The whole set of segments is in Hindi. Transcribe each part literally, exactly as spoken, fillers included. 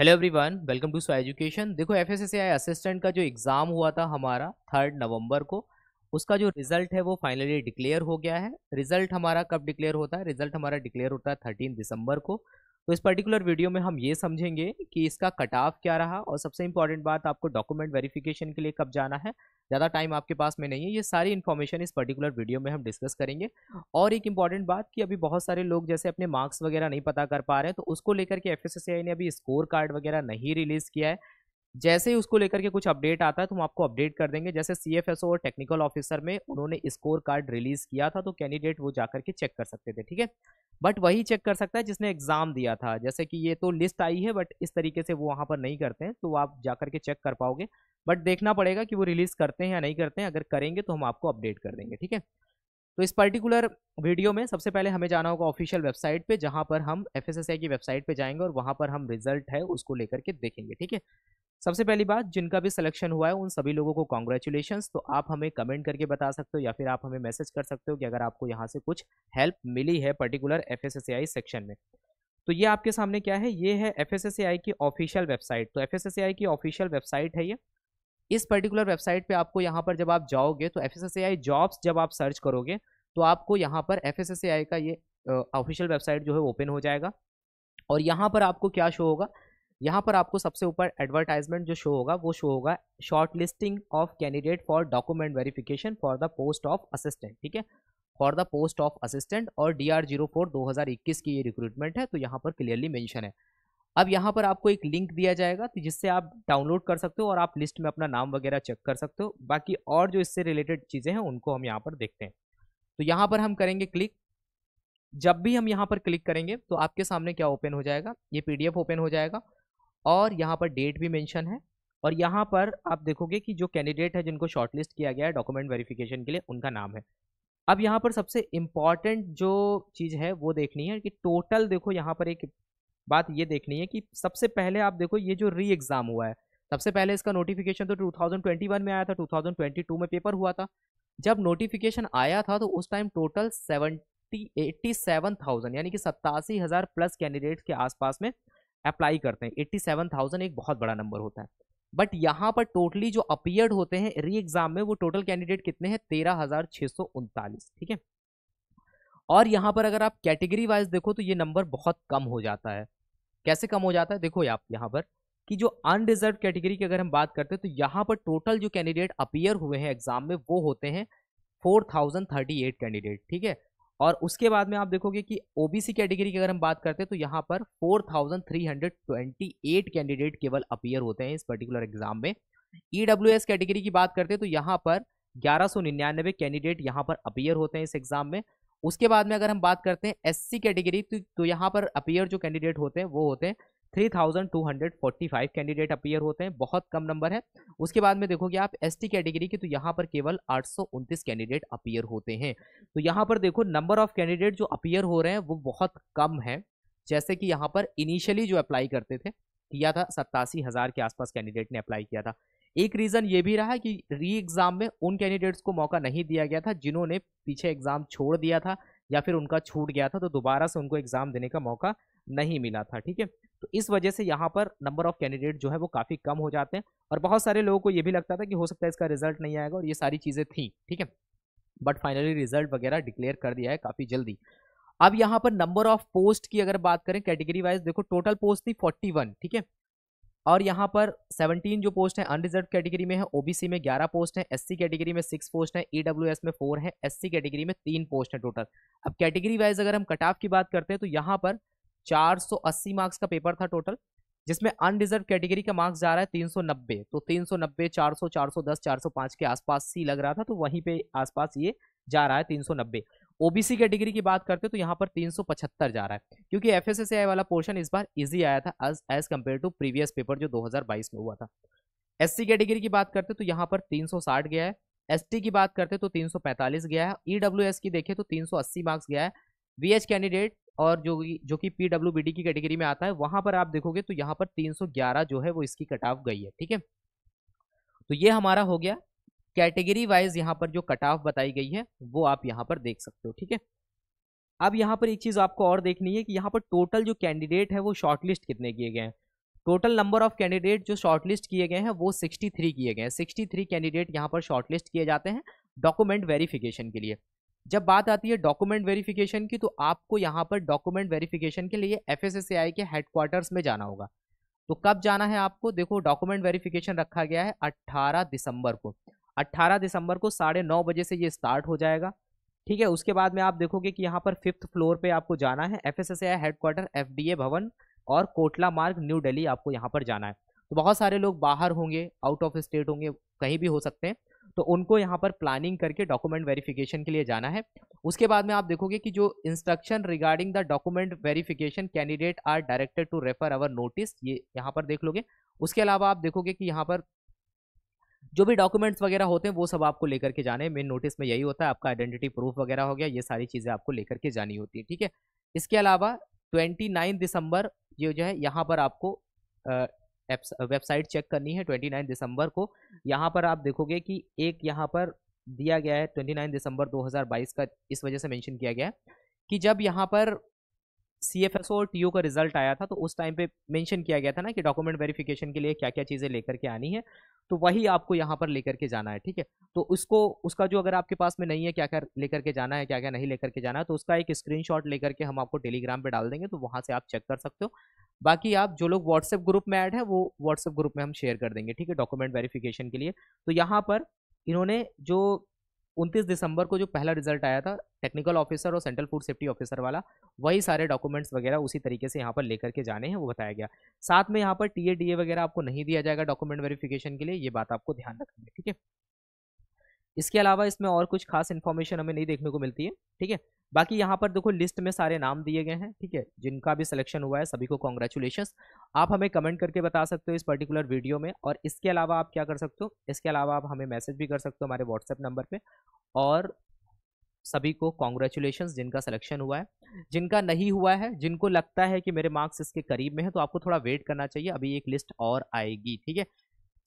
हेलो एवरीवन, वेलकम टू स्वा एजुकेशन। देखो एफएसएसएआई असिस्टेंट का जो एग्ज़ाम हुआ था हमारा थर्ड नवंबर को, उसका जो रिज़ल्ट है वो फाइनली डिक्लेयर हो गया है। रिज़ल्ट हमारा कब डिक्लेयर होता है? रिज़ल्ट हमारा डिक्लेयर होता है थर्टीन दिसंबर को। तो इस पर्टिकुलर वीडियो में हम ये समझेंगे कि इसका कट ऑफ क्या रहा, और सबसे इंपॉर्टेंट बात आपको डॉक्यूमेंट वेरिफिकेशन के लिए कब जाना है। ज़्यादा टाइम आपके पास में नहीं है, ये सारी इन्फॉर्मेशन इस पर्टिकुलर वीडियो में हम डिस्कस करेंगे। और एक इम्पॉर्टेंट बात कि अभी बहुत सारे लोग जैसे अपने मार्क्स वगैरह नहीं पता कर पा रहे हैं, तो उसको लेकर के एफएसएसएआई ने अभी स्कोर कार्ड वगैरह नहीं रिलीज़ किया है। जैसे ही उसको लेकर के कुछ अपडेट आता है तो हम आपको अपडेट कर देंगे। जैसे सीएफएसओ और टेक्निकल ऑफिसर में उन्होंने स्कोर कार्ड रिलीज़ किया था, तो कैंडिडेट वो जाकर के चेक कर सकते थे, ठीक है। बट वही चेक कर सकता है जिसने एग्ज़ाम दिया था। जैसे कि ये तो लिस्ट आई है, बट इस तरीके से वो वहाँ पर नहीं करते हैं, तो आप जाकर के चेक कर पाओगे। बट देखना पड़ेगा कि वो रिलीज़ करते हैं या नहीं करते हैं। अगर करेंगे तो हम आपको अपडेट कर देंगे, ठीक है। तो इस पर्टिकुलर वीडियो में सबसे पहले हमें जाना होगा ऑफिशियल वेबसाइट पे, जहाँ पर हम एफएसएसएआई की वेबसाइट पे जाएंगे और वहाँ पर हम रिजल्ट है उसको लेकर के देखेंगे, ठीक है। सबसे पहली बात, जिनका भी सिलेक्शन हुआ है उन सभी लोगों को कॉन्ग्रेचुलेशंस। तो आप हमें कमेंट करके बता सकते हो या फिर आप हमें मैसेज कर सकते हो कि अगर आपको यहाँ से कुछ हेल्प मिली है पर्टिकुलर एफएसएसएआई सेक्शन में। तो ये आपके सामने क्या है, ये है एफएसएसएआई की ऑफिशियल वेबसाइट। तो एफएसएसएआई की ऑफिशियल वेबसाइट है ये। इस पर्टिकुलर वेबसाइट पे आपको यहाँ पर जब आप जाओगे तो एफएसएसएआई जॉब्स जब आप सर्च करोगे तो आपको यहाँ पर एफएसएसएआई का ये ऑफिशियल वेबसाइट जो है ओपन हो जाएगा। और यहाँ पर आपको क्या शो होगा, यहाँ पर आपको सबसे ऊपर एडवर्टाइजमेंट जो शो होगा वो शो होगा short listing of candidate for document verification for the post of assistant, ठीक है, for the post of assistant. और डी आर जीरो फोर दो हज़ार इक्कीस की ये रिक्रूटमेंट है, तो यहाँ पर क्लियरली मेंशन है। अब यहाँ पर आपको एक लिंक दिया जाएगा, तो जिससे आप डाउनलोड कर सकते हो और आप लिस्ट में अपना नाम वगैरह चेक कर सकते हो। बाकी और जो इससे रिलेटेड चीज़ें हैं उनको हम यहाँ पर देखते हैं। तो यहाँ पर हम करेंगे क्लिक। जब भी हम यहाँ पर क्लिक करेंगे तो आपके सामने क्या ओपन हो जाएगा, ये पीडीएफ ओपन हो जाएगा। और यहाँ पर डेट भी मेंशन है, और यहाँ पर आप देखोगे कि जो कैंडिडेट है जिनको शॉर्टलिस्ट किया गया है डॉक्यूमेंट वेरिफिकेशन के लिए, उनका नाम है। अब यहाँ पर सबसे इम्पॉर्टेंट जो चीज़ है वो देखनी है कि टोटल, देखो यहाँ पर एक बात ये देखनी है कि सबसे पहले आप देखो ये जो री एग्ज़ाम हुआ है, सबसे पहले इसका नोटिफिकेशन तो टू थाउजेंड ट्वेंटी वन में आया था, टू थाउजेंड ट्वेंटी टू में पेपर हुआ था। जब नोटिफिकेशन आया था तो उस टाइम टोटल सत्तासी हज़ार यानी कि सत्तासी हज़ार प्लस कैंडिडेट्स के आसपास में अप्लाई करते हैं। सत्तासी हज़ार एक बहुत बड़ा नंबर होता है। बट यहाँ पर टोटली जो अपीयर्ड होते हैं री एग्ज़ाम में, वो टोटल कैंडिडेट कितने हैं, तेरह हज़ार छः सौ उनतालीस, ठीक है। और यहाँ पर अगर आप कैटेगरी वाइज देखो तो ये नंबर बहुत कम हो जाता है। कैसे कम हो जाता है, देखो आप यहाँ पर कि जो अनरिजर्व कैटेगरी की अगर हम बात करते हैं तो यहाँ पर टोटल जो कैंडिडेट अपीयर हुए हैं एग्जाम में वो होते हैं four thousand thirty eight candidate, ठीक है। और उसके बाद में आप देखोगे कि ओबीसी कैटेगरी की अगर हम बात करते हैं तो यहाँ पर four thousand three hundred twenty eight candidate केवल अपीयर होते हैं इस पर्टिकुलर एग्जाम में। ईडब्ल्यूएस कैटेगरी की बात करते हैं तो यहाँ पर ग्यारह सौ निन्यानवे कैंडिडेट यहाँ पर अपीयर होते हैं इस एग्जाम में। उसके बाद में अगर हम बात करते हैं एससी कैटेगरी, तो, तो यहाँ पर अपीयर जो कैंडिडेट होते हैं वो होते हैं three thousand two hundred forty five candidate appear होते हैं, बहुत कम नंबर है। उसके बाद में देखोगे आप एसटी कैटेगरी की, तो यहाँ पर केवल आठ सौ उनतीस कैंडिडेट अपीयर होते हैं। तो यहाँ पर देखो नंबर ऑफ कैंडिडेट जो अपीयर हो रहे हैं वो बहुत कम है। जैसे कि यहाँ पर इनिशियली जो अप्लाई करते थे किया था सत्तासी हज़ार के आसपास कैंडिडेट ने अप्लाई किया था। एक रीज़न ये भी रहा कि री एग्ज़ाम में उन कैंडिडेट्स को मौका नहीं दिया गया था जिन्होंने पीछे एग्ज़ाम छोड़ दिया था या फिर उनका छूट गया था, तो दोबारा से उनको एग्ज़ाम देने का मौका नहीं मिला था, ठीक है। तो इस वजह से यहाँ पर नंबर ऑफ़ कैंडिडेट जो है वो काफ़ी कम हो जाते हैं। और बहुत सारे लोगों को ये भी लगता था कि हो सकता है इसका रिजल्ट नहीं आएगा, और ये सारी चीज़ें थी, ठीक है। बट फाइनली रिजल्ट वगैरह डिक्लेयर कर दिया है काफ़ी जल्दी। अब यहाँ पर नंबर ऑफ़ पोस्ट की अगर बात करें कैटेगरी वाइज, देखो टोटल पोस्ट थी फोर्टी वन, ठीक है। और यहाँ पर सेवनटीन जो पोस्ट है अनरिजर्व कैटेगरी में है, ओबीसी में ग्यारह पोस्ट है, एससी कैटेगरी में सिक्स पोस्ट है, ईडब्ल्यूएस में फोर है, एससी कैटेगरी में तीन पोस्ट है टोटल। अब कैटेगरी वाइज अगर हम कट ऑफ की बात करते हैं तो यहाँ पर चार सौ अस्सी मार्क्स का पेपर था टोटल, जिसमें अनरिजर्व कैटेगरी का मार्क्स जा रहा है तीन सौ नब्बे, तो तीन सौ नब्बे, चार सौ, चार सौ दस, चार सौ पाँच के आसपास सी लग रहा था, तो वहीं पे आसपास ये जा रहा है तीन सौ नब्बे। ओबीसी कैटेगरी की बात करते हैं तो यहाँ पर तीन सौ पचहत्तर जा रहा है, क्योंकि एफएसएसएआई वाला पोर्शन इस बार इजी आया था as as compare to previous paper जो दो हज़ार बाईस में हुआ था। एससी कैटेगरी की बात करते तो यहाँ पर तीन सौ साठ गया है, एसटी की बात करते तो तीन सौ पैंतालीस गया है, ईडब्ल्यूएस की देखें तो तीन सौ अस्सी मार्क्स गया है। वीएच कैंडिडेट और जो जो कि पीडब्ल्यूबीडी की कैटेगरी में आता है वहाँ पर आप देखोगे तो यहाँ पर तीन सौ ग्यारह जो है वो इसकी कट ऑफ गई है, ठीक है। तो ये हमारा हो गया कैटेगरी वाइज, यहाँ पर जो कट ऑफ बताई गई है वो आप यहाँ पर देख सकते हो, ठीक है। अब यहाँ पर एक चीज़ आपको और देखनी है कि यहाँ पर टोटल जो कैंडिडेट है वो शॉर्टलिस्ट कितने किए गए हैं। टोटल नंबर ऑफ कैंडिडेट जो शॉर्टलिस्ट किए गए हैं वो सिक्सटी थ्री किए गए हैं। सिक्सटी थ्री कैंडिडेट यहाँ पर शॉर्टलिस्ट किए जाते हैं डॉक्यूमेंट वेरिफिकेशन के लिए। जब बात आती है डॉक्यूमेंट वेरिफिकेशन की, तो आपको यहाँ पर डॉक्यूमेंट वेरिफिकेशन के लिए एफएसएसएआई के हेडक्वार्टर्स में जाना होगा। तो कब जाना है आपको, देखो डॉक्यूमेंट वेरिफिकेशन रखा गया है अट्ठारह दिसंबर को। अट्ठारह दिसंबर को साढ़े नौ बजे से ये स्टार्ट हो जाएगा, ठीक है। उसके बाद में आप देखोगे कि यहाँ पर फिफ्थ फ्लोर पे आपको जाना है, एफएसएसएआई हेडक्वार्टर एफडीए भवन और कोटला मार्ग न्यू दिल्ली, आपको यहाँ पर जाना है। तो बहुत सारे लोग बाहर होंगे, आउट ऑफ स्टेट होंगे, कहीं भी हो सकते हैं, तो उनको यहाँ पर प्लानिंग करके डॉक्यूमेंट वेरिफिकेशन के लिए जाना है। उसके बाद में आप देखोगे कि जो instruction regarding the document verification candidate are directed to refer our notice, ये यहाँ पर देख लोगे। उसके अलावा आप देखोगे कि यहाँ पर जो भी डॉक्यूमेंट्स वगैरह होते हैं वो सब आपको लेकर के जाने हैं। मेन नोटिस में यही होता है, आपका आइडेंटिटी प्रूफ वगैरह हो गया, ये सारी चीज़ें आपको लेकर के जानी होती है, ठीक है। इसके अलावा ट्वेंटी नाइन दिसंबर ये जो है यहाँ पर आपको आ, वेबसाइट चेक करनी है। उनतीस दिसंबर को यहाँ पर आप देखोगे कि एक यहाँ पर दिया गया है उनतीस दिसंबर दो हज़ार बाईस का, इस वजह से मेंशन किया गया है कि जब यहाँ पर सीएफएसओ और टीओ का रिजल्ट आया था तो उस टाइम पे मेंशन किया गया था ना कि डॉक्यूमेंट वेरिफिकेशन के लिए क्या क्या चीज़ें लेकर के आनी है, तो वही आपको यहाँ पर लेकर के जाना है, ठीक है। तो उसको उसका जो अगर आपके पास में नहीं है क्या क्या लेकर के जाना है, क्या क्या नहीं लेकर के जाना है, तो उसका एक स्क्रीनशॉट लेकर के हम आपको टेलीग्राम पे डाल देंगे, तो वहाँ से आप चेक कर सकते हो। बाकी आप जो लोग व्हाट्सएप ग्रुप में ऐड है वो व्हाट्सएप ग्रुप में हम शेयर कर देंगे, ठीक है, डॉक्यूमेंट वेरिफिकेशन के लिए। तो यहाँ पर इन्होंने जो उनतीस दिसंबर को जो पहला रिजल्ट आया था टेक्निकल ऑफिसर और सेंट्रल फूड सेफ्टी ऑफिसर वाला, वही सारे डॉक्यूमेंट्स वगैरह उसी तरीके से यहाँ पर लेकर के जाने हैं, वो बताया गया। साथ में यहाँ पर टी ए डी ए वगैरह आपको नहीं दिया जाएगा डॉक्यूमेंट वेरिफिकेशन के लिए, ये बात आपको ध्यान रखनी है, ठीक है। इसके अलावा इसमें और कुछ खास इन्फॉर्मेशन हमें नहीं देखने को मिलती है, ठीक है। बाकी यहाँ पर देखो लिस्ट में सारे नाम दिए गए हैं, ठीक है, जिनका भी सिलेक्शन हुआ है सभी को कॉन्ग्रेचुलेशंस। आप हमें कमेंट करके बता सकते हो इस पर्टिकुलर वीडियो में, और इसके अलावा आप क्या कर सकते हो, इसके अलावा आप हमें मैसेज भी कर सकते हो हमारे व्हाट्सएप नंबर पे। और सभी को कॉन्ग्रेचुलेशंस जिनका सिलेक्शन हुआ है, जिनका नहीं हुआ है, जिनको लगता है कि मेरे मार्क्स इसके करीब में है तो आपको थोड़ा वेट करना चाहिए, अभी एक लिस्ट और आएगी, ठीक है।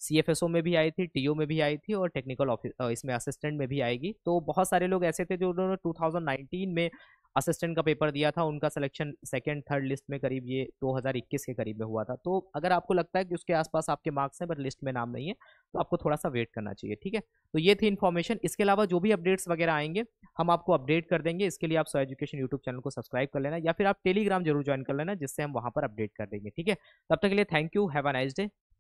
सीएफएसओ में भी आई थी, टीओ में भी आई थी और टेक्निकल ऑफिस इसमें असिस्टेंट में भी आएगी। तो बहुत सारे लोग ऐसे थे जो उन्होंने दो हज़ार उन्नीस में असिस्टेंट का पेपर दिया था, उनका सिलेक्शन सेकंड थर्ड लिस्ट में करीब ये दो हज़ार इक्कीस के करीब में हुआ था। तो अगर आपको लगता है कि उसके आसपास आपके मार्क्स हैं पर लिस्ट में नाम नहीं है तो आपको थोड़ा सा वेट करना चाहिए, ठीक है। तो ये थी इन्फॉर्मेशन। इसके अलावा जो भी अपडेट्स वगैरह आएंगे हम आपको अपडेट कर देंगे, इसके लिए आप स्वा एजुकेशन यूट्यूब चैनल को सब्सक्राइब कर लेना या फिर आप टेलीग्राम जरूर ज्वाइन कर लेना, जिससे हम वहाँ पर अपडेट कर देंगे, ठीक है। तब तक के लिए thank you, have a nice day,